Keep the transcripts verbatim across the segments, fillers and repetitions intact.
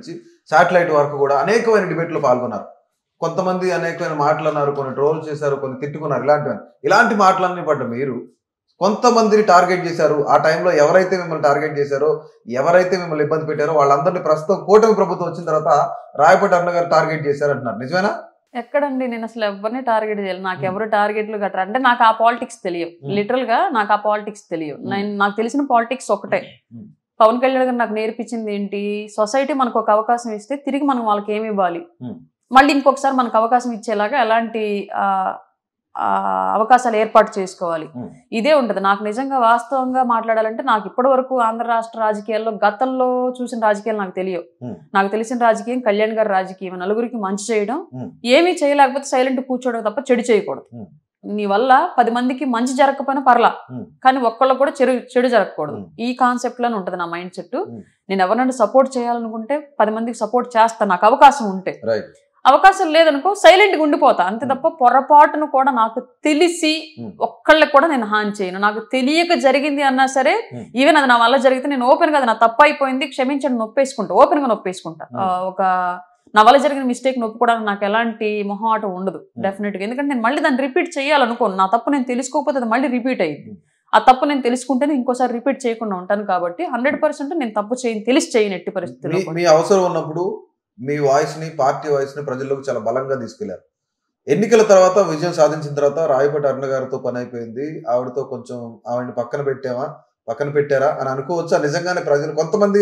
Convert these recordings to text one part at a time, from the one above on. నుంచి శాటిలైట్ వరకు కూడా అనేకమైన డిబేట్లు పాల్గొన్నారు. కొంతమంది అనేకమైన మాటలు అన్నారు, కొన్ని ట్రోల్ చేశారు, కొన్ని తిట్టుకున్నారు. ఇలాంటివన్నీ ఇలాంటి మాటలన్నీ పడ్డ మీరు కొంతమందిని టార్గెట్ చేశారు. ఆ టైంలో ఎవరైతే మిమ్మల్ని టార్గెట్ చేశారో, ఎవరైతే మిమ్మల్ని ఇబ్బంది పెట్టారో వాళ్ళందరినీ ప్రస్తుతం కూటమి ప్రభుత్వం వచ్చిన తర్వాత రాయపేట అరుణ గారు టార్గెట్ చేశారు అంటున్నారు. నిజమేనా? ఎక్కడండి, నేను అసలు ఎవరిని టార్గెట్ చేయాలి, నాకు ఎవరు టార్గెట్లు గట్రా అంటే నాకు ఆ పాలిటిక్స్ తెలియవు. లిటరల్ గా నాకు ఆ పాలిటిక్స్ తెలియవు. నేను నాకు తెలిసిన పాలిటిక్స్ ఒకటే. పవన్ కళ్యాణ్ గారు నాకు నేర్పించింది ఏంటి, సొసైటీ మనకు ఒక అవకాశం ఇస్తే తిరిగి మనం వాళ్ళకి ఏమి ఇవ్వాలి, మళ్ళీ ఇంకొకసారి మనకు అవకాశం ఇచ్చేలాగా ఎలాంటి అవకాశాలు ఏర్పాటు చేసుకోవాలి, ఇదే ఉంటుంది. నాకు నిజంగా వాస్తవంగా మాట్లాడాలంటే నాకు ఇప్పటి వరకు ఆంధ్ర రాష్ట్ర రాజకీయాల్లో గతంలో చూసిన రాజకీయాలు నాకు తెలియవు. నాకు తెలిసిన రాజకీయం కళ్యాణ్ గారి రాజకీయం, నలుగురికి మంచి చేయడం, ఏమీ చేయలేకపోతే సైలెంట్ కూర్చోవడం తప్ప చెడు చేయకూడదు. నీ వల్ల పది మందికి మంచి జరగకపోయినా పర్లా, కానీ ఒక్కళ్ళకు కూడా చెడు చెడు జరగకూడదు. ఈ కాన్సెప్ట్ లోనే ఉంటుంది నా మైండ్ సెట్. నేను ఎవరైనా సపోర్ట్ చేయాలనుకుంటే పది మందికి సపోర్ట్ చేస్తాను నాకు అవకాశం ఉంటే. అవకాశం లేదనుకో సైలెంట్గా ఉండిపోతా అంతే తప్ప పొరపాటును కూడా నాకు తెలిసి ఒక్కళ్ళకి కూడా నేను హాని చేయను. నాకు తెలియక జరిగింది అన్నా సరే, ఈవెన్ అది నా వల్ల జరిగితే నేను ఓపెన్ గా నా తప్పు అయిపోయింది క్షమించండి నొప్పేసుకుంటా, ఓపెన్ గా నొప్పేసుకుంటా. ఒక నా వల్ల జరిగిన మిస్టేక్ నొప్పుకోవడానికి నాకు ఎలాంటి మొహమాటం ఉండదు డెఫినెట్ గా. ఎందుకంటే నేను మళ్ళీ దాన్ని రిపీట్ చేయాలనుకోను. నా తప్పు నేను తెలుసుకోకపోతే అది మళ్ళీ రిపీట్ అయ్యింది. ఆ తప్పు నేను తెలుసుకుంటేనే ఇంకోసారి రిపీట్ చేయకుండా ఉంటాను కాబట్టి హండ్రెడ్ పర్సెంట్ నేను తప్పు చేయను, తెలిసి చేయను ఎట్టి పరిస్థితుల్లో. అవసరం ఉన్నప్పుడు మీ వాయిస్ని, పార్టీ వాయిస్ని ప్రజల్లోకి చాలా బలంగా తీసుకెళ్లారు. ఎన్నికల తర్వాత విజయం సాధించిన తర్వాత రాయపేట అరుణ గారితో పని అయిపోయింది, ఆవిడతో కొంచెం ఆవిడని పక్కన పెట్టామా, పక్కన పెట్టారా అని అనుకోవచ్చా? నిజంగానే ప్రజలు కొంతమంది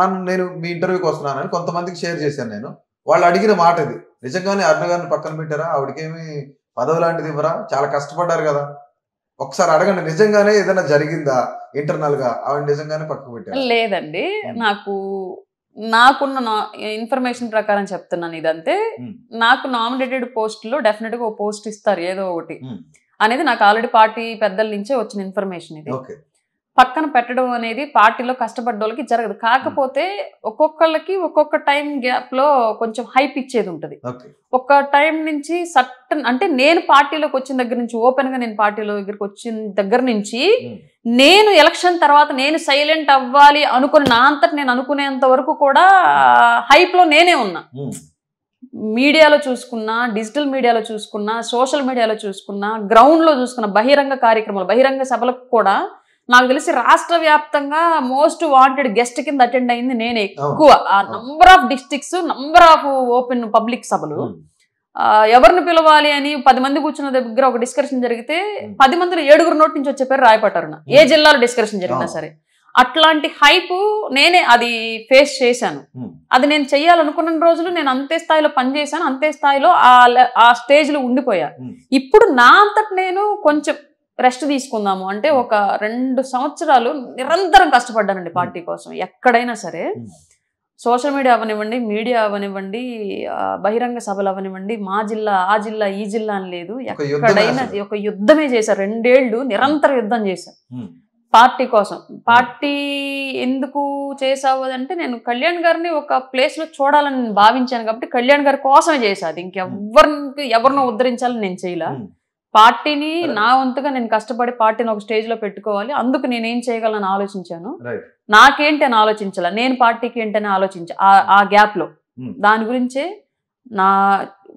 నన్ను, నేను మీ ఇంటర్వ్యూకి వస్తున్నానని కొంతమందికి షేర్ చేశాను నేను, వాళ్ళు అడిగిన మాట ఇది, నిజంగానే అరుణ గారిని పక్కన పెట్టారా, ఆవిడకేమి పదవి లాంటిది ఇవ్వరా, చాలా కష్టపడ్డారు కదా, ఒకసారి అడగండి నిజంగానే ఏదైనా జరిగిందా ఇంటర్నల్ గా, ఆవిడ నిజంగానే పక్కన పెట్టారా? లేదండి, నాకు నాకున్న ఇన్ఫర్మేషన్ ప్రకారం చెప్తున్నాను ఇదంతే. నాకు నామినేటెడ్ పోస్ట్ లో డెఫినెట్ గా ఒక పోస్ట్ ఇస్తారు ఏదో ఒకటి అనేది నాకు ఆల్రెడీ పార్టీ పెద్దల నుంచే వచ్చిన ఇన్ఫర్మేషన్ ఇది. పక్కన పెట్టడం అనేది పార్టీలో కష్టపడ్డోళ్ళకి జరగదు. కాకపోతే ఒక్కొక్కళ్ళకి ఒక్కొక్క టైం గ్యాప్ లో కొంచెం హైప్ ఇచ్చేది ఉంటది. ఒక్క టైం నుంచి సర్టన్, అంటే నేను పార్టీలోకి వచ్చిన దగ్గర నుంచి, ఓపెన్ గా నేను పార్టీలో దగ్గరికి వచ్చిన దగ్గర నుంచి, నేను ఎలక్షన్ తర్వాత నేను సైలెంట్ అవ్వాలి అనుకుని నా అంతటి నేను అనుకునేంత వరకు కూడా హైప్ లో నేనే ఉన్నా. మీడియాలో చూసుకున్నా, డిజిటల్ మీడియాలో చూసుకున్నా, సోషల్ మీడియాలో చూసుకున్నా, గ్రౌండ్ లో చూసుకున్నా, బహిరంగ కార్యక్రమాలు, బహిరంగ సభలకు కూడా నాకు తెలిసి రాష్ట్ర వ్యాప్తంగా మోస్ట్ వాంటెడ్ గెస్ట్ కింద అటెండ్ అయింది నేనే ఎక్కువ. ఆ number of districts, number of open public సభలు, ఎవరిని పిలవాలి అని పది మంది కూర్చున్న దగ్గర ఒక డిస్కషన్ జరిగితే పది మందిలో ఏడుగురు నోటి నుంచి వచ్చే పేరు రాయపేట అరుణ, ఏ జిల్లాలో డిస్కషన్ జరిగినా సరే. అట్లాంటి హైపు నేనే అది ఫేస్ చేశాను. అది నేను చెయ్యాలనుకున్న రోజులు నేను అంతే స్థాయిలో పనిచేశాను, అంతే స్థాయిలో ఆ స్టేజ్ లో ఉండిపోయా. ఇప్పుడు నా అంతటి నేను కొంచెం రెస్ట్ తీసుకుందాము అంటే ఒక రెండు సంవత్సరాలు నిరంతరం కష్టపడ్డానండి పార్టీ కోసం. ఎక్కడైనా సరే, సోషల్ మీడియా అవనివ్వండి, మీడియా అవనివ్వండి, బహిరంగ సభలు అవనివ్వండి, మా జిల్లా ఆ జిల్లా ఈ జిల్లా అని లేదు, ఎక్కడైనా ఒక యుద్ధమే చేశారు. రెండేళ్లు నిరంతర యుద్ధం చేశారు పార్టీ కోసం. పార్టీ ఎందుకు చేసావు అంటే, నేను కళ్యాణ్ గారిని ఒక ప్లేస్ లో చూడాలని నేను భావించాను కాబట్టి కళ్యాణ్ గారి కోసమే చేశాను. ఇంకెవరికి ఎవరినో ఉద్ధరించాలని నేను చేయలే. పార్టీని నా వంతుగా నేను కష్టపడి పార్టీని ఒక స్టేజ్ లో పెట్టుకోవాలి, అందుకు నేనేం చేయగలను ఆలోచించాను. నాకేంటి అని ఆలోచించాల, నేను పార్టీకి ఏంటని ఆలోచించా. ఆ గ్యాప్ లో దాని గురించే నా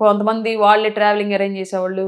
కొంతమంది వాళ్ళే ట్రావెలింగ్ అరేంజ్ చేసేవాళ్ళు.